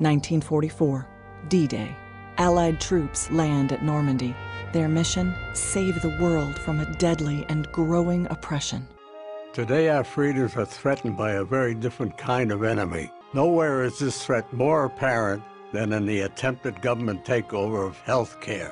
1944, D-Day. Allied troops land at Normandy. Their mission, save the world from a deadly and growing oppression. Today our freedoms are threatened by a very different kind of enemy. Nowhere is this threat more apparent than in the attempted government takeover of health care.